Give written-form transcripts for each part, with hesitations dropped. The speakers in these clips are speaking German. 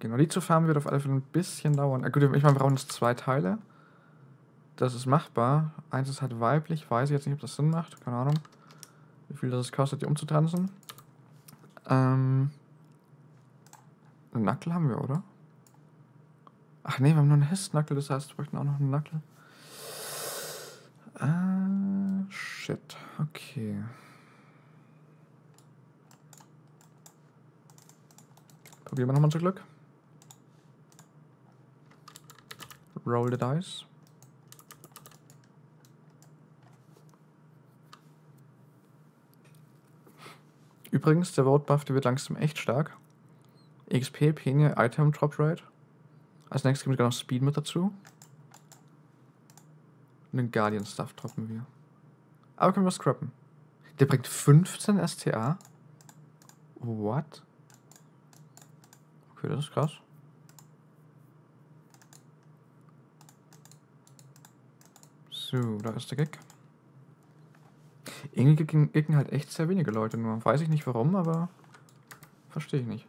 Genau, die zu farmen wird auf alle Fälle ein bisschen dauern. Gut, ich meine, wir brauchen jetzt 2 Teile. Das ist machbar. Eins ist halt weiblich, weiß ich jetzt nicht, ob das Sinn macht. Keine Ahnung, wie viel das kostet, die umzutanzen. Einen Nackel haben wir, oder? Ach nee, wir haben nur einen Hestnackel, das heißt, wir bräuchten auch noch einen Nackel. Shit. Okay. Probieren wir nochmal unser Glück. Roll the dice. Übrigens, der Vote-Buff, der wird langsam echt stark. XP, Penge, Item, Drop Rate. Als nächstes gibt es noch Speed mit dazu. Und den Guardian Stuff droppen wir. Aber können wir scrappen. Der bringt 15 STA. What? Okay, das ist krass. So, da ist der Gig. Irgendwie giggen halt echt sehr wenige Leute nur. Weiß ich nicht warum, aber verstehe ich nicht.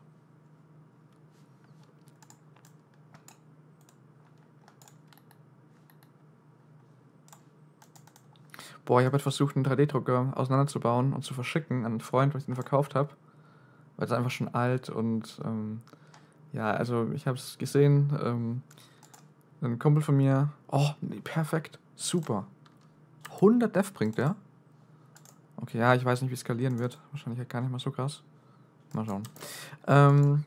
Boah, ich habe halt versucht, einen 3D-Drucker auseinanderzubauen und zu verschicken an einen Freund, weil ich den verkauft habe. Weil es einfach schon alt und ja, also ich habe es gesehen. Ein Kumpel von mir. Oh, nee, perfekt. Super. 100 Dev bringt der. Okay, ja, ich weiß nicht, wie es skalieren wird. Wahrscheinlich halt gar nicht mal so krass. Mal schauen. Ich habe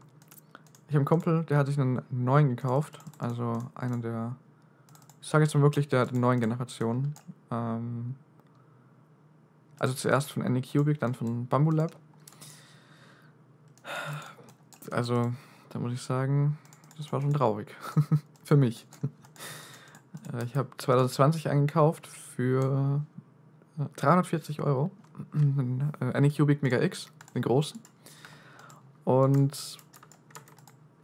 einen Kumpel, der hat sich einen neuen gekauft. Also einer der, ich sage jetzt mal wirklich, der neuen Generation. Also zuerst von Anycubic, dann von Bamboo Lab. Also, da muss ich sagen, das war schon traurig. Für mich. Ich habe 2020 eingekauft für 340 €. Den Anycubic Mega X, den großen. Und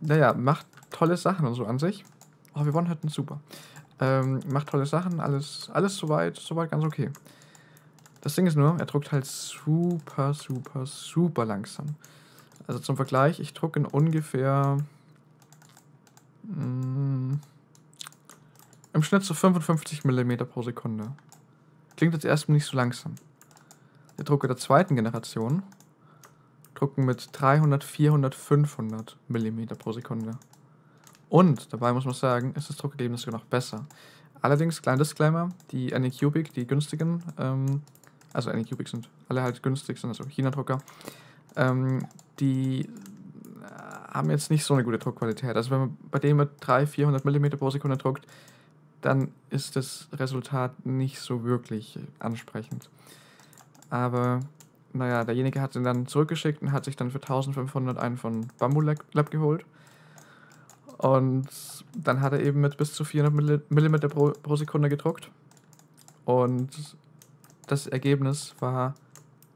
naja, macht tolle Sachen und so an sich. Oh, wir wollen halt einen Super. Macht tolle Sachen, alles soweit ganz okay. Das Ding ist nur, er druckt halt super langsam. Also zum Vergleich, ich drucke in ungefähr im Schnitt so 55 mm pro Sekunde. Klingt jetzt erstmal nicht so langsam. Der Drucker der zweiten Generation drucken mit 300, 400, 500 mm pro Sekunde. Und dabei muss man sagen, ist das Druckergebnis sogar noch besser. Allerdings, kleiner Disclaimer, die Anycubic, die günstigen, also Anycubic sind alle halt günstig, sind also China-Drucker, die haben jetzt nicht so eine gute Druckqualität. Also wenn man bei dem mit 300, 400 mm pro Sekunde druckt, dann ist das Resultat nicht so wirklich ansprechend. Aber naja, derjenige hat ihn dann zurückgeschickt und hat sich dann für 1500 einen von Bamboo Lab geholt. Und dann hat er eben mit bis zu 400 mm pro Sekunde gedruckt. Und das Ergebnis war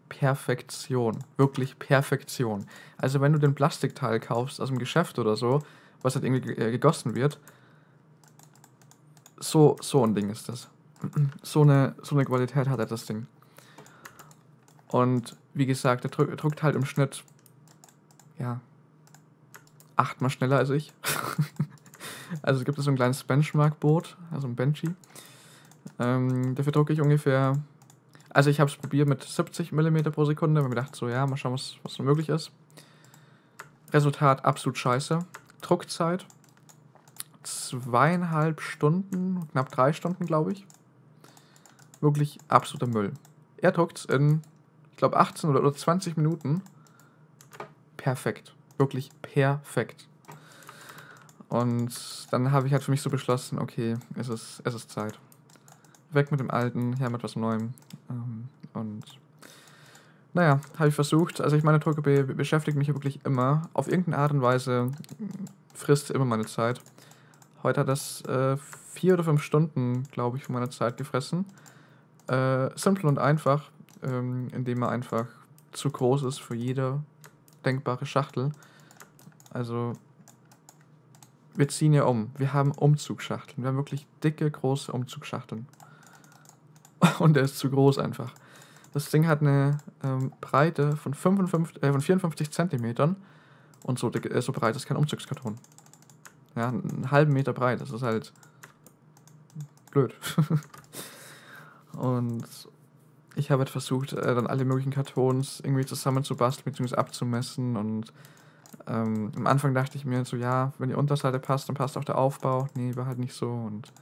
Perfektion. Wirklich Perfektion. Also wenn du den Plastikteil kaufst aus dem Geschäft oder so, was halt irgendwie gegossen wird, so ein Ding ist das. So eine Qualität hat er das Ding. Und wie gesagt, er druckt halt im Schnitt, ja, 8-mal schneller als ich. Also es gibt so ein kleines Benchmark-Board, also ein Benchy. Dafür drucke ich ungefähr, also ich habe es probiert mit 70 mm pro Sekunde, weil mir dachte so, ja, mal schauen, was so möglich ist. Resultat absolut scheiße. Druckzeit 2,5 Stunden, knapp 3 Stunden, glaube ich. Wirklich absoluter Müll. Er druckt in, ich glaube, 18 oder 20 Minuten. Perfekt. Wirklich perfekt. Und dann habe ich halt für mich so beschlossen, okay, es ist Zeit. Weg mit dem Alten, her mit was Neuem. Und naja, habe ich versucht. Also ich meine, Drucker beschäftigt mich ja wirklich immer. Auf irgendeine Art und Weise frisst immer meine Zeit. Heute hat das 4 oder 5 Stunden, glaube ich, von meiner Zeit gefressen. Simpel und einfach, indem er einfach zu groß ist für jede denkbare Schachtel. Also wir ziehen ja um. Wir haben Umzugsschachteln. Wir haben wirklich dicke, große Umzugsschachteln. Und der ist zu groß einfach. Das Ding hat eine Breite von 54 cm Und so breit ist kein Umzugskarton. Ja, einen halben Meter breit. Das ist halt blöd. Und ich habe halt versucht, dann alle möglichen Kartons irgendwie zusammenzubasteln bzw. abzumessen. Und am Anfang dachte ich mir so, ja, wenn die Unterseite passt, dann passt auch der Aufbau. Nee, war halt nicht so. Und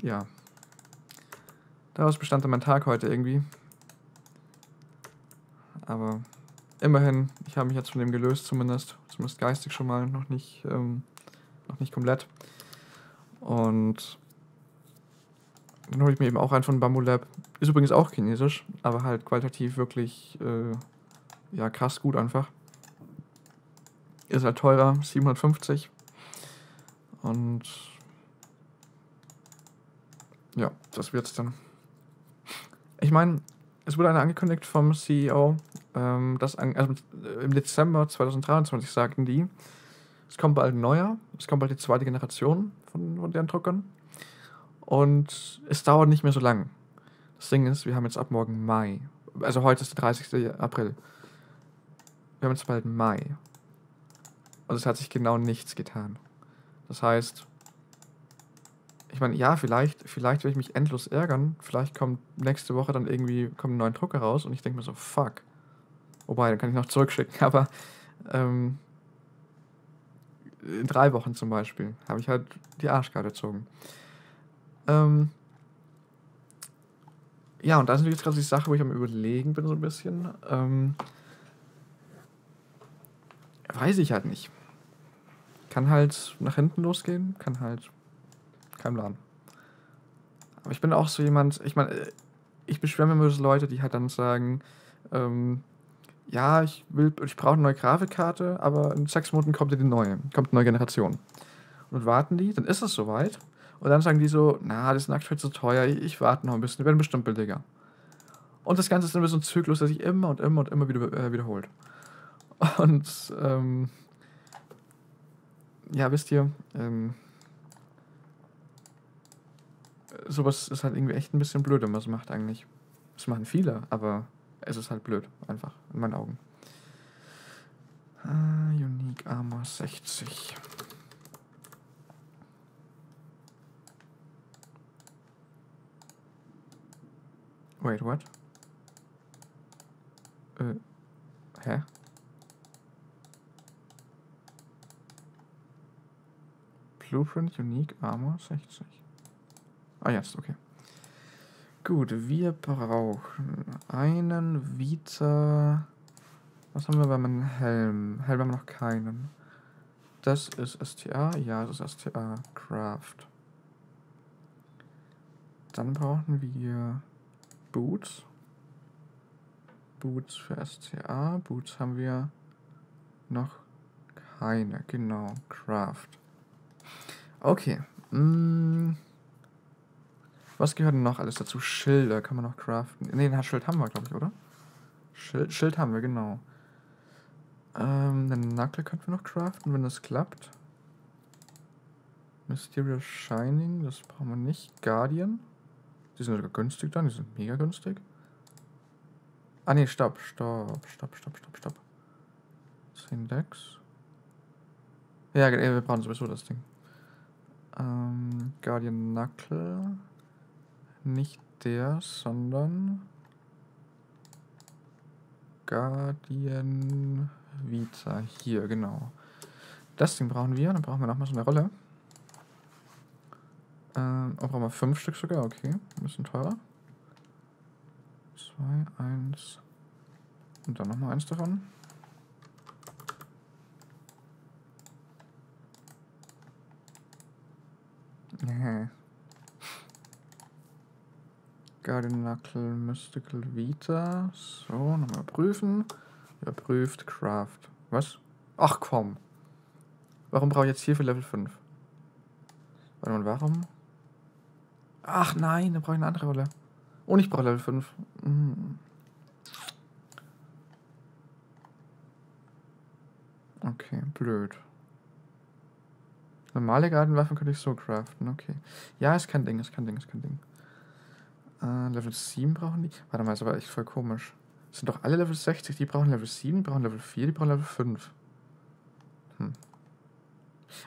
ja. Daraus bestand dann mein Tag heute irgendwie. Aber immerhin, ich habe mich jetzt von dem gelöst, zumindest geistig schon mal, noch nicht komplett. Und dann hole ich mir eben auch einen von Bamboo Lab. Ist übrigens auch chinesisch, aber halt qualitativ wirklich ja, krass gut einfach. Ist halt teurer, 750. Und ja, das wird's dann. Ich meine, es wurde einer angekündigt vom CEO, also im Dezember 2023 sagten die, es kommt bald ein neuer, es kommt bald die zweite Generation von deren Druckern. Und es dauert nicht mehr so lang. Das Ding ist, wir haben jetzt ab morgen Mai. Also heute ist der 30. April. Wir haben jetzt bald Mai. Und es hat sich genau nichts getan. Das heißt, ich meine, ja, vielleicht will ich mich endlos ärgern. Vielleicht kommt nächste Woche dann irgendwie kommt ein neuer Drucker raus und ich denke mir so, fuck. Wobei, dann kann ich noch zurückschicken. Aber in 3 Wochen zum Beispiel habe ich halt die Arschkarte gezogen. Ja, und das ist natürlich gerade die Sache, wo ich am Überlegen bin so ein bisschen. Weiß ich halt nicht. Kann halt nach hinten losgehen, kann halt... Kein Plan. Aber ich bin auch so jemand, ich meine, ich beschwere mir über Leute, die halt dann sagen, ja, ich brauche eine neue Grafikkarte, aber in 6 Monaten kommt eine neue Generation. Und warten die, dann ist es soweit. Und dann sagen die so, na, das ist aktuell zu teuer, ich warte noch ein bisschen, die werden bestimmt billiger. Und das Ganze ist dann so ein Zyklus, der sich immer und immer und immer wieder wiederholt. Und, ja, wisst ihr, sowas ist halt irgendwie echt ein bisschen blöd, wenn man es macht eigentlich. Das machen viele, aber es ist halt blöd, einfach, in meinen Augen. Unique Armor 60. Wait, what? Hä? Blueprint Unique Armor 60. Ah, jetzt, okay. Gut, wir brauchen einen Vita... Was haben wir bei meinem Helm? Helm haben wir noch keinen. Das ist STA. Ja, das ist STA. Craft. Dann brauchen wir Boots. Boots für STA. Boots haben wir noch keine. Genau, Craft. Okay. Was gehört denn noch alles dazu? Schilder kann man noch craften. Ne, den Schild haben wir, glaube ich, oder? Schild haben wir, genau. Den Knuckle könnten wir noch craften, wenn das klappt. Mysterious Shining, das brauchen wir nicht. Guardian. Die sind sogar günstig dann, die sind mega günstig. Ah ne, stopp. 10 Decks. Ja, wir brauchen sowieso das Ding. Guardian Knuckle. Nicht der, sondern Guardian Vita. Hier, genau. Das Ding brauchen wir. Dann brauchen wir nochmal so eine Rolle. Brauchen wir 5 Stück sogar. Okay, ein bisschen teurer. 2, 1. Und dann nochmal 1 davon. Nee. Guardian Knuckle, Mystical Vita. So, nochmal prüfen. Überprüft, Craft. Was? Ach komm. Warum brauche ich jetzt hier für Level 5? Warte mal, warum? Ach nein, da brauche ich eine andere Rolle. Und ich brauche Level 5. Okay, blöd. Normale Gartenwaffen könnte ich so craften, okay. Ja, ist kein Ding, ist kein Ding, ist kein Ding. Level 7 brauchen die. Warte mal, ist aber echt voll komisch. Das sind doch alle Level 60. Die brauchen Level 7, die brauchen Level 4, die brauchen Level 5. Hm.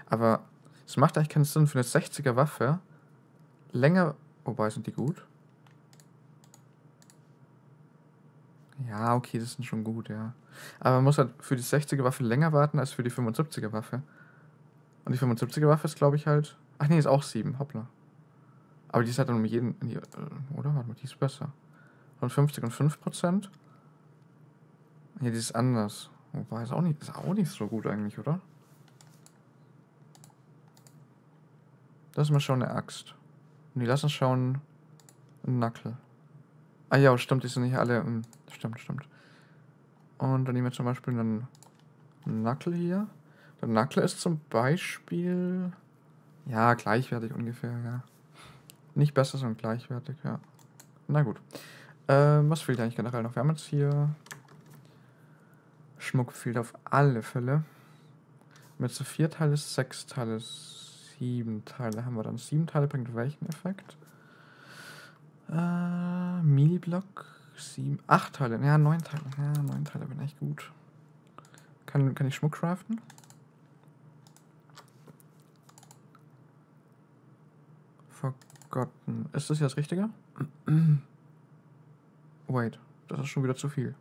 Aber es macht eigentlich keinen Sinn, für eine 60er Waffe länger... Wobei, sind die gut? Ja, okay, das sind schon gut, ja. Aber man muss halt für die 60er Waffe länger warten, als für die 75er Waffe. Und die 75er Waffe ist, glaube ich, halt... Ach nee, ist auch 7, hoppla. Aber die ist halt dann um jeden... Oder? Warte mal, die ist besser. 50 und 5%. Ja, die ist anders. Wobei, ist auch nicht so gut eigentlich, oder? Das ist mal schon eine Axt. Und die lassen schon einen Nackel. Ah ja, stimmt, die sind nicht alle... Stimmt. Und dann nehmen wir zum Beispiel einen Nackel hier. Der Nackel ist zum Beispiel... Ja, gleichwertig ungefähr, ja. Nicht besser, sondern gleichwertig, ja. Na gut. Was fehlt eigentlich generell noch? Wir haben jetzt hier... Schmuck fehlt auf alle Fälle. Mit so 4 Teile, 6 Teile, 7 Teile haben wir dann. 7 Teile bringt welchen Effekt? Miliblock, 7, 8 Teile, ja 9 Teile. Ja, 9 Teile bin echt gut. Kann ich Schmuck craften? Forgotten. Ist das hier das Richtige? Wait, das ist schon wieder zu viel.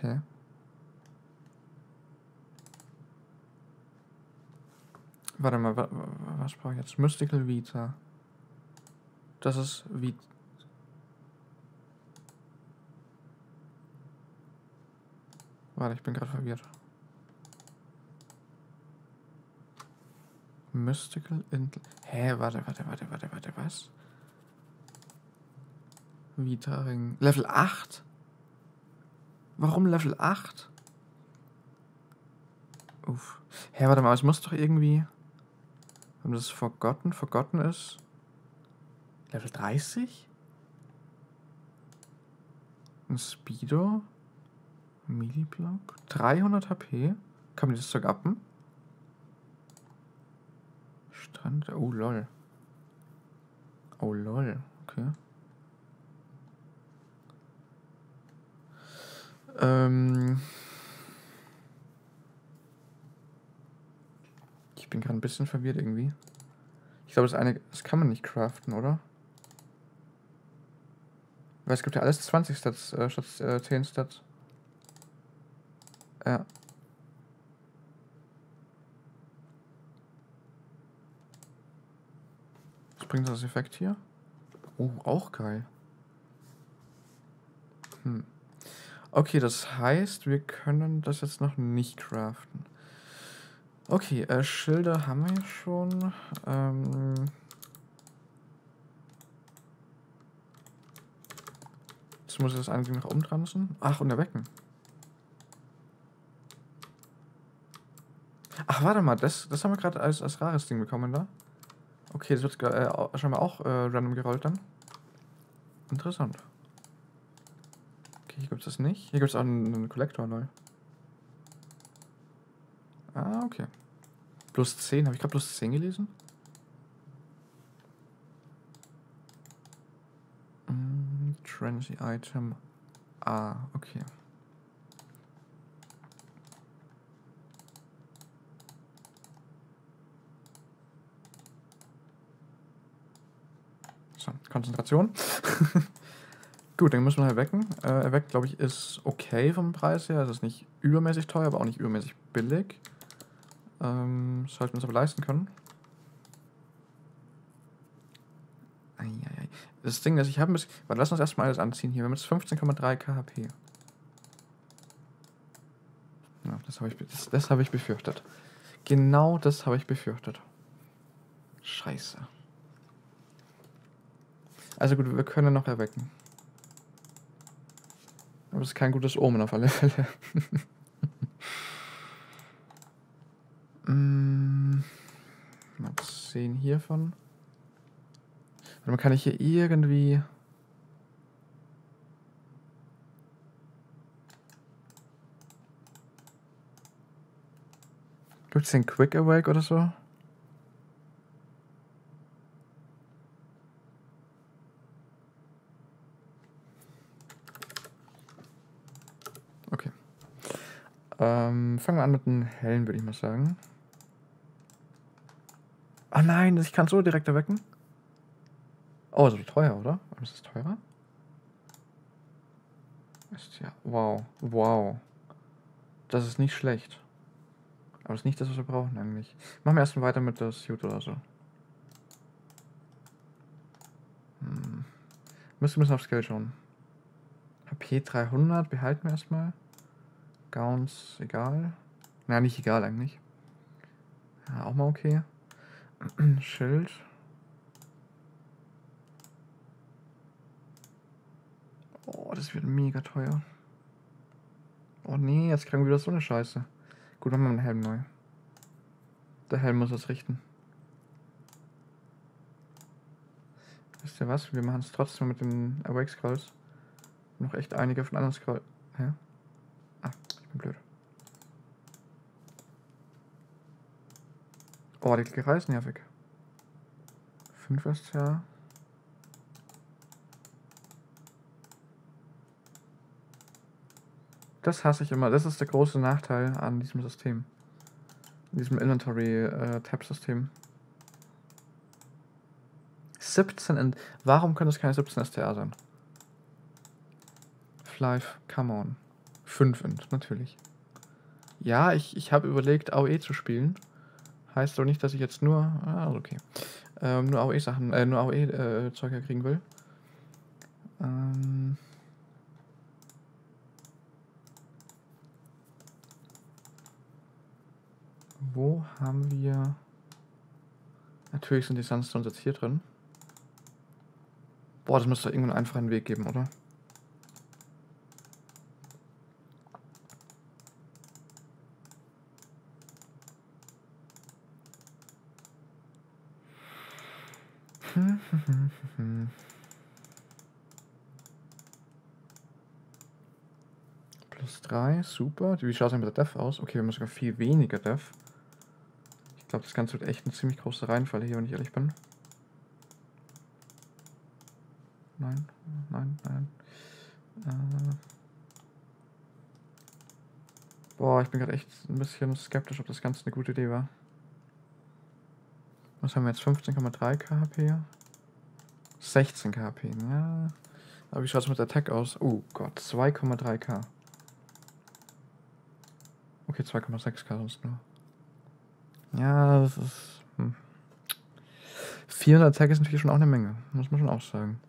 Hä? Warte mal, was brauche ich jetzt? Mystical Vita. Das ist wie... Warte, ich bin gerade verwirrt. Mystical Intel... Hä, warte, was? Vita-Ring. Level 8? Warum Level 8? Uff. Hä, warte mal, es muss doch irgendwie... Wenn das Forgotten ist... Level 30? Ein Speedo? Miliblock? 300 HP? Kann man das Zeug uppen? Strand... Oh, lol. Okay. Ich bin gerade ein bisschen verwirrt irgendwie. Ich glaube, das kann man nicht craften, oder? Weil es gibt ja alles 20 Stats statt 10 Stats. Ja. Was bringt das Effekt hier? Oh, auch geil. Hm. Okay, das heißt, wir können das jetzt noch nicht craften. Okay, Schilder haben wir schon. Jetzt muss ich das eigentlich noch umtransen. Ach, und erwecken. Ach, warte mal, das haben wir gerade als rares Ding bekommen da. Okay, das wird scheinbar auch random gerollt dann. Interessant. Hier gibt es das nicht. Hier gibt es auch einen Kollektor neu. Ah, okay. Plus 10. Habe ich gerade plus 10 gelesen? Transy Item. Ah, okay. So, Konzentration. Gut, dann müssen wir erwecken. Erweckt, glaube ich, ist okay vom Preis her. Es ist nicht übermäßig teuer, aber auch nicht übermäßig billig. Sollten wir uns aber leisten können. Eieiei. Das Ding ist, ich habe ein bisschen... Warte, lass uns erstmal alles anziehen hier. Wir haben jetzt 15,3 KHP. Ja, das hab ich befürchtet. Genau das habe ich befürchtet. Scheiße. Also gut, wir können noch erwecken. Aber es ist kein gutes Omen auf alle Fälle. Mal sehen hiervon. Warte mal, kann ich hier irgendwie... Gibt es den Quick Awake oder so? Fangen wir an mit einem hellen, würde ich mal sagen. Oh nein, ich kann so direkt erwecken. Oh, so teuer, oder? Ist das teurer? Ist ja. Wow. Wow. Das ist nicht schlecht. Aber das ist nicht das, was wir brauchen eigentlich. Machen wir erstmal weiter mit der Suit oder so. Hm. Müssen wir ein bisschen aufs Geld schauen. HP 300 behalten wir erstmal. Gowns, egal. Naja, nicht egal eigentlich. Ja, auch mal okay. Schild. Oh, das wird mega teuer. Oh nee, jetzt kriegen wir wieder so eine Scheiße. Gut, machen wir einen Helm neu. Der Helm muss das richten. Wisst ihr was? Wir machen es trotzdem mit den Awake Skulls. Noch echt einige von anderen Skulls. Hä? Ah, ich bin blöd. Oh, die Klickerei ist nervig. 5 ist ja. Das hasse ich immer. Das ist der große Nachteil an diesem System. An diesem Inventory-Tab-System. 17 in... Warum können das keine 17 STR sein? Flive, come on. 5 int, natürlich. Ja, ich habe überlegt, AOE zu spielen. Heißt doch nicht, dass ich jetzt nur... Ah, okay. Nur AOE-Sachen, nur AOE-Zeuger kriegen will. Wo haben wir... Natürlich sind die Sandstones jetzt hier drin. Boah, das müsste doch irgendeinen einfachen Weg geben, oder? Plus 3, super. Wie schaut es denn mit der Def aus? Okay, wir müssen sogar viel weniger Def. Ich glaube, das Ganze wird echt eine ziemlich große Reihenfalle hier, wenn ich ehrlich bin. Nein, nein, nein. Boah, ich bin gerade echt ein bisschen skeptisch, ob das Ganze eine gute Idee war. Was haben wir jetzt? 15,3 KHP? 16 KHP, ja. Aber wie schaut es mit der Attack aus? Oh Gott, 2,3K. Okay, 2,6K sonst nur. Ja, das ist... 400 Attack ist natürlich schon auch eine Menge. Muss man schon auch sagen.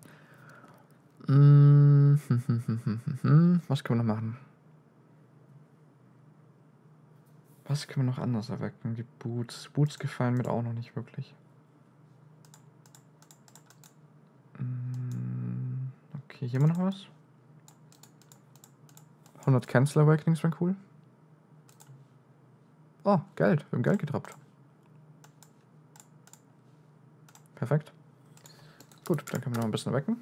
Was können wir noch machen? Was können wir noch anders erwecken? Die Boots. Boots gefallen mir auch noch nicht wirklich. Okay, hier haben wir noch was. 100 Cancel Awakenings wären cool. Oh, Geld. Wir haben Geld getroppt. Perfekt. Gut, dann können wir noch ein bisschen erwecken.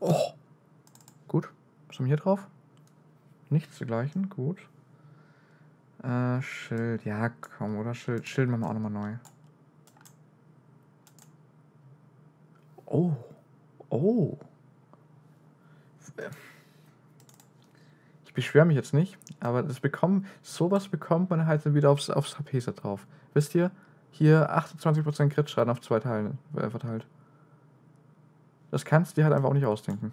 Oh! Gut. Was haben wir hier drauf? Nichts dergleichen, gut. Schild, ja komm, oder? Schild machen wir auch nochmal neu. Oh. Oh. Ich beschwere mich jetzt nicht, aber das sowas bekommt man halt wieder aufs HP-Set drauf. Wisst ihr? Hier 28% Crit-Schaden auf 2 Teile verteilt. Das kannst du dir halt einfach auch nicht ausdenken.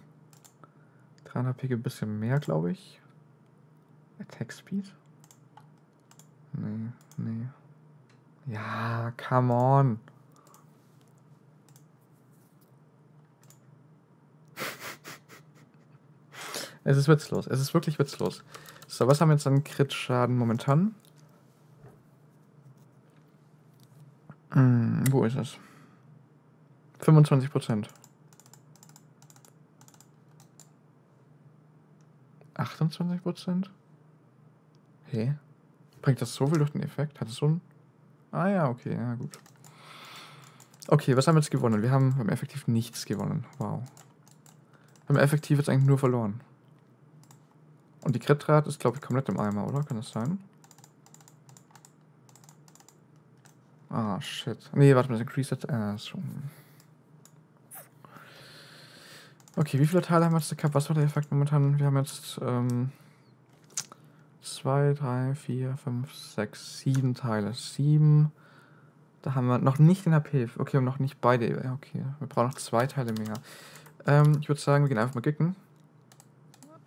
300 HP ein bisschen mehr, glaube ich. Attack Speed? Nee, nee. Ja, come on! Es ist witzlos, es ist wirklich witzlos. So, was haben wir jetzt an Crit-Schaden momentan? Wo ist es? 25%. 28%? Hey? Bringt das so viel durch den Effekt? Hat es so ein... Ah ja, okay, ja gut. Okay, was haben wir jetzt gewonnen? Wir haben beim Effektiv nichts gewonnen. Wow. Beim Effektiv jetzt eigentlich nur verloren. Und die Crit-Rate ist, glaube ich, komplett im Eimer, oder? Kann das sein? Ah, shit. Nee, warte mal, das Increase... so. Okay, wie viele Teile haben wir jetzt gehabt? Was war der Effekt momentan? Wir haben jetzt 2, 3, 4, 5, 6, 7 Teile. 7. Da haben wir noch nicht den HP. Okay, und noch nicht beide. Okay, wir brauchen noch 2 Teile mehr. Ich würde sagen, wir gehen einfach mal Giggen.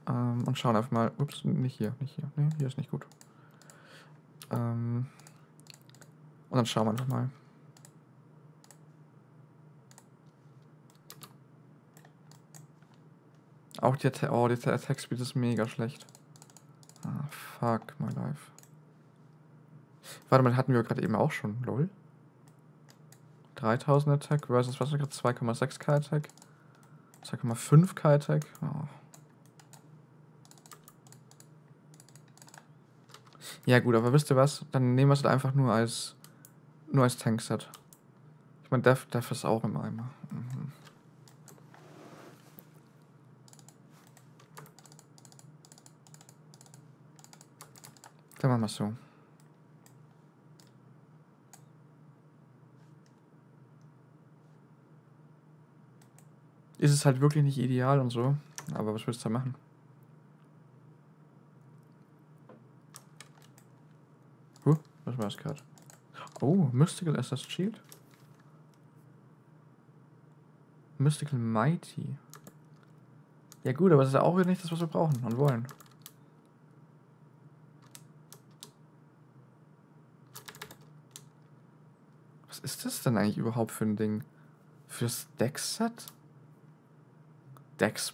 Und schauen einfach mal. Ups, nicht hier, nicht hier. Ne, hier ist nicht gut. Und dann schauen wir einfach mal. Auch die, oh, die Attack Speed ist mega schlecht. Ah, fuck my life. Warte mal, hatten wir gerade eben auch schon. Lol. 3000 Attack versus, was war gerade? 2,6k Attack. 2,5k Attack. Oh. Ja gut, aber wisst ihr was? Dann nehmen wir es halt einfach nur als Tankset. Ich meine, Def ist auch im Eimer. Mhm. Dann machen wir es so. Ist es halt wirklich nicht ideal und so, aber was willst du da machen? Was war das gerade? Oh, Mystical Assassin's Shield? Mystical Mighty? Ja gut, aber das ist ja auch wieder nicht das, was wir brauchen und wollen. Was ist das denn eigentlich überhaupt für ein Ding? Fürs Dex-Set? Dex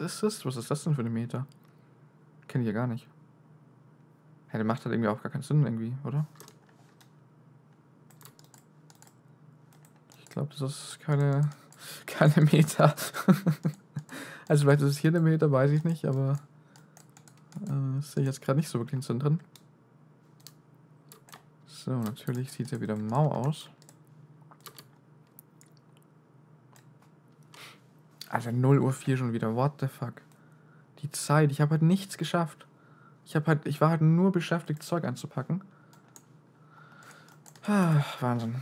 ist es? Was ist das denn für eine Meta? Kenne ich ja gar nicht. Hey, der macht halt irgendwie auch gar keinen Sinn irgendwie, oder? Ich glaube, das ist keine Meta. Also vielleicht ist es hier eine Meta, weiß ich nicht, aber sehe ich jetzt gerade nicht so wirklich einen Sinn drin. So, natürlich sieht er wieder mau aus. Alter, 0:04 Uhr schon wieder, what the fuck. Die Zeit, ich habe halt nichts geschafft. Ich war halt nur beschäftigt, Zeug anzupacken. Ah, Wahnsinn.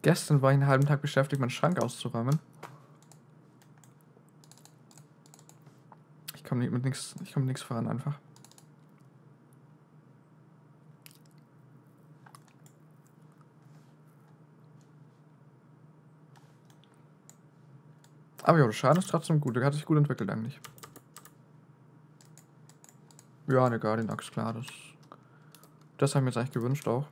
Gestern war ich einen halben Tag beschäftigt, meinen Schrank auszuräumen. Ich komme mit nichts voran einfach. Aber ja, der Schaden ist trotzdem gut. Der hat sich gut entwickelt eigentlich. Ja, eine Guardian-Axt, klar, das haben wir jetzt eigentlich gewünscht auch.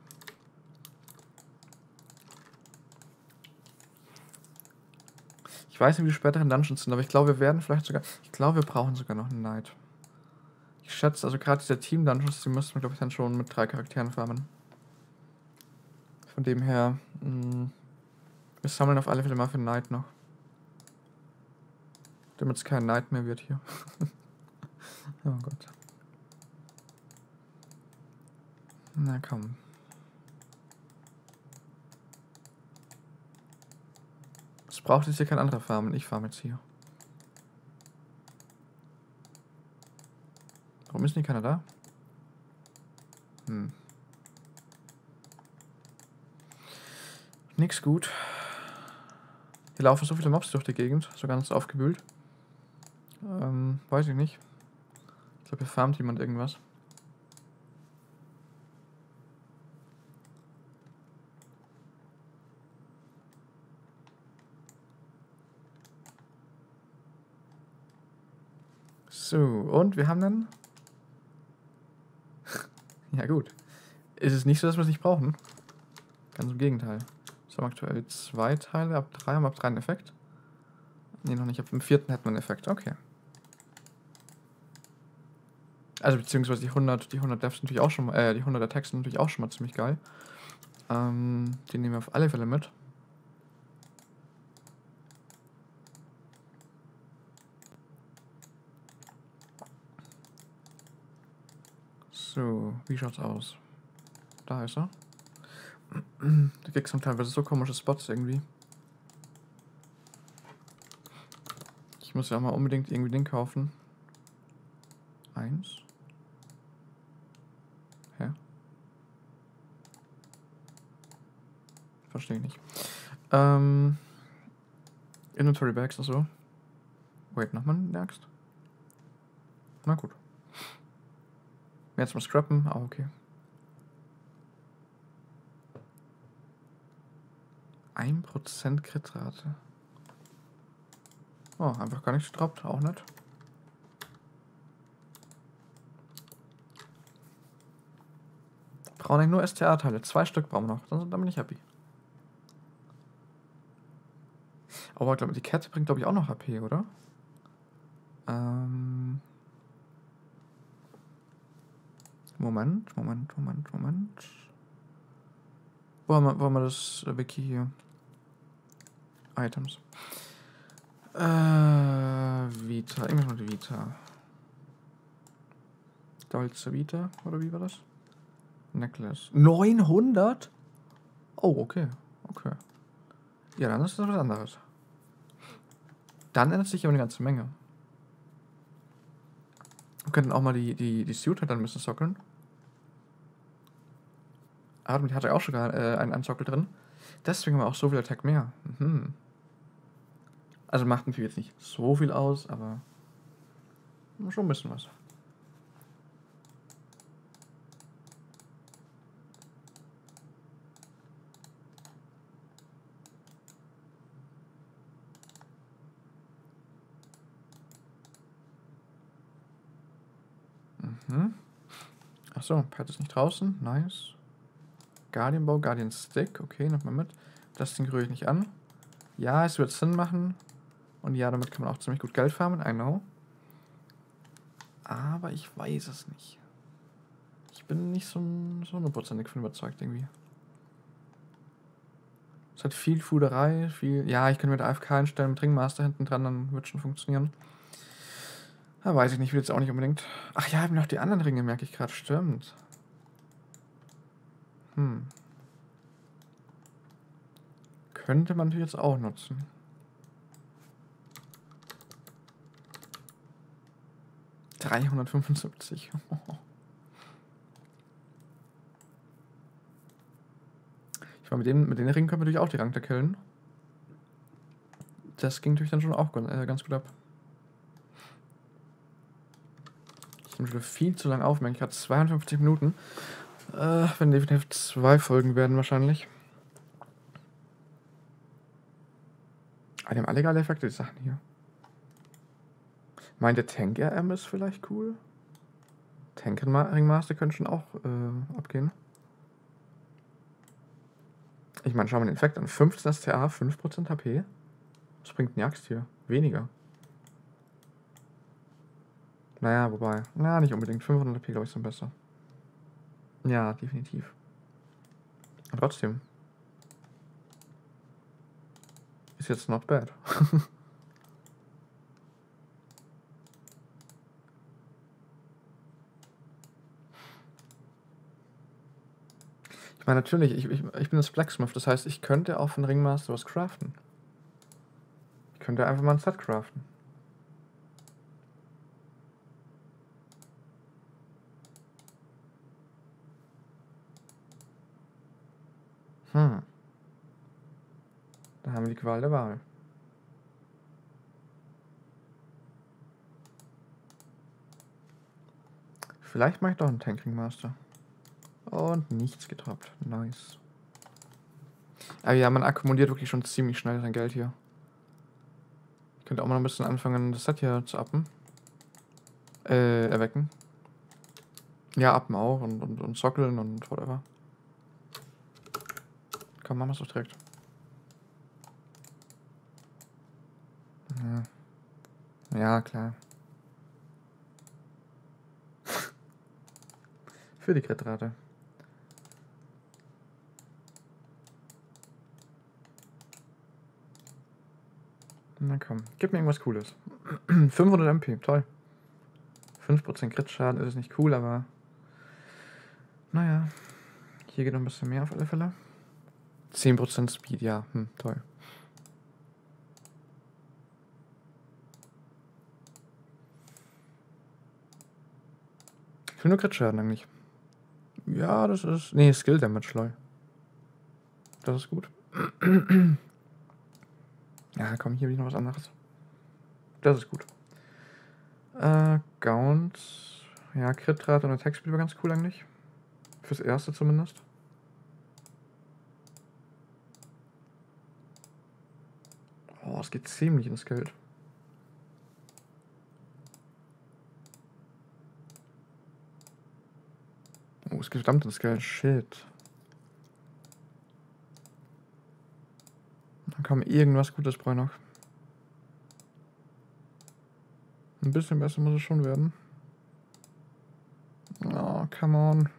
Ich weiß nicht, wie die späteren Dungeons sind, aber ich glaube, wir werden vielleicht sogar... Ich glaube, wir brauchen sogar noch einen Knight. Ich schätze, also gerade diese Team-Dungeons, die müssten wir, glaube ich, dann schon mit 3 Charakteren farmen. Von dem her, wir sammeln auf alle Fälle mal für einen Knight noch. Damit es kein Knight mehr wird hier. Oh Gott. Na komm. Es braucht jetzt hier kein anderer farmen. Ich farm jetzt hier. Warum ist nicht keiner da? Hm. Nix gut. Hier laufen so viele Mobs durch die Gegend. So ganz aufgewühlt. Weiß ich nicht. Ich glaube, hier farmt jemand irgendwas. So, und wir haben dann... Ja gut. Ist es nicht so, dass wir es nicht brauchen? Ganz im Gegenteil. Wir haben aktuell 2 Teile, ab drei einen Effekt. Ne, noch nicht, ab dem 4. hat man einen Effekt, okay. Also beziehungsweise die 100 Devs natürlich auch schon mal, die 100 Attacks sind natürlich auch schon mal ziemlich geil. Die nehmen wir auf alle Fälle mit. So, wie schaut's aus? Da ist er. Die Gigs haben teilweise so komische Spots irgendwie. Ich muss ja auch mal unbedingt irgendwie den kaufen. 1. Hä? Verstehe ich nicht. Inventory Bags oder so. Wait, nochmal eine Axt? Na gut. Mehr zum Scrappen, ah, okay. Ein 1% Kritrate. Oh, einfach gar nicht gestraubt, auch nicht. Brauche ich nur STA-Teile, 2 Stück brauchen wir noch, dann bin ich happy. Aber glaube die Kette bringt glaube ich auch noch HP, oder? Moment. Wo haben wir das Wiki hier? Items. Vita. Ich muss die Vita. Dolce Vita, oder wie war das? Necklace. 900? Oh, okay. Okay. Ja, dann ist das was anderes. Dann ändert sich aber eine ganze Menge. Wir könnten auch mal die Suit halt dann ein bisschen sockeln. Ah, die hatte auch schon einen Sockel drin. Deswegen haben wir auch so viel Attack mehr. Mhm. Also macht natürlich jetzt nicht so viel aus, aber schon ein bisschen was. Mhm. Achso, Pat ist nicht draußen. Nice. Guardian-Bau, Guardian-Stick. Okay, nimm mal mit. Das Ding rühre ich nicht an. Ja, es wird Sinn machen. Und ja, damit kann man auch ziemlich gut Geld farmen. I know. Aber ich weiß es nicht. Ich bin nicht so hundertprozentig von überzeugt irgendwie. Es hat viel Fuderei, viel... Ja, ich könnte mit AFK einstellen, mit Trinkmaster hinten dran, dann wird schon funktionieren. Da weiß ich nicht, will jetzt auch nicht unbedingt. Ach ja, ich habe noch die anderen Ringe, merke ich gerade. Stimmt. Hm. Könnte man natürlich jetzt auch nutzen. $375. Ich meine, mit den Ringen können wir natürlich auch die Rank da killen. Das ging natürlich dann schon auch ganz gut ab. Ich nehme schon viel zu lange auf, merke ich, hat 52 Minuten. Wenn definitiv 2 Folgen werden wahrscheinlich. Die haben alle geile Effekte, die Sachen hier. Meint der Tank-RM ist vielleicht cool? Tank-Ringmaster können schon auch abgehen. Ich meine, schau mal den Effekt an. 15 STA, 5% HP. Was bringt eine Axt hier? Weniger. Naja, wobei. Na, nicht unbedingt. 500 HP, glaube ich, sind besser. Ja, definitiv. Und trotzdem. Ist jetzt not bad. Ich meine, natürlich, ich bin jetzt Blacksmith, das heißt, ich könnte auch von Ringmaster was craften. Ich könnte einfach mal ein Set craften. Hm. Da haben wir die Qual der Wahl. Vielleicht mache ich doch einen Tank-Ringmaster. Und nichts getroppt. Nice. Aber ja, man akkumuliert wirklich schon ziemlich schnell sein Geld hier. Ich könnte auch mal ein bisschen anfangen, das Set hier zu uppen. Erwecken. Ja, uppen auch und sockeln und whatever. Komm, machen wir es doch direkt. Ja, klar. Für die Kritrate. Na komm, gib mir irgendwas Cooles. 500 MP, toll. 5% Kritschaden ist nicht cool, aber... Naja, hier geht noch ein bisschen mehr auf alle Fälle. 10% Speed, ja, toll. Ich will nur Kritschaden eigentlich. Ja, das ist... Nee, Skill Damage, lol. Das ist gut. Ja, komm, hier will ich noch was anderes. Das ist gut. Gaunt. Ja, Crit-Rate und Attack-Speed war ganz cool eigentlich. Fürs Erste zumindest. Oh, es geht ziemlich ins Geld. Oh, es geht verdammt ins Geld. Shit. Dann kam irgendwas Gutes, brauche ich noch. Ein bisschen besser muss es schon werden. Oh, come on.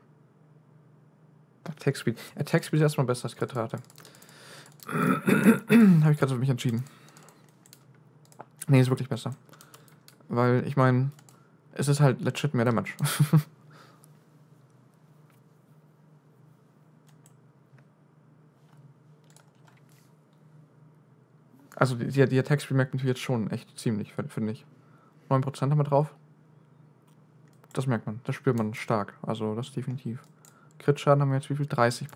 Attack Speed. Attack Speed ist erstmal besser als Crit-Rate. Habe ich gerade für mich entschieden. Nee, ist wirklich besser. Weil, ich meine, es ist halt legit mehr Damage. Also, die Attack Speed merkt natürlich jetzt schon echt ziemlich, finde ich. 9% haben wir drauf. Das merkt man, das spürt man stark. Also, das definitiv. Crit-Schaden haben wir jetzt wie viel? 30%.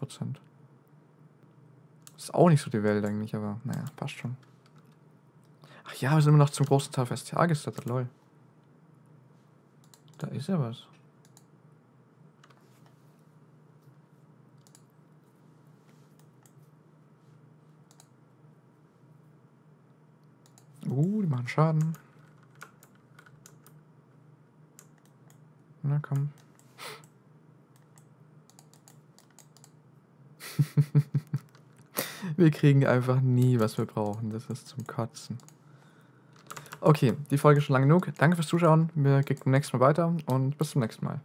Das ist auch nicht so die Welt eigentlich, aber naja, passt schon. Ach ja, wir sind immer noch zum großen Teil auf STA gestattet, lol. Da ist ja was. Die machen Schaden. Na komm. Wir kriegen einfach nie, was wir brauchen. Das ist zum Kotzen. Okay, die Folge ist schon lang genug. Danke fürs Zuschauen. Wir gehen beim nächsten Mal weiter und bis zum nächsten Mal.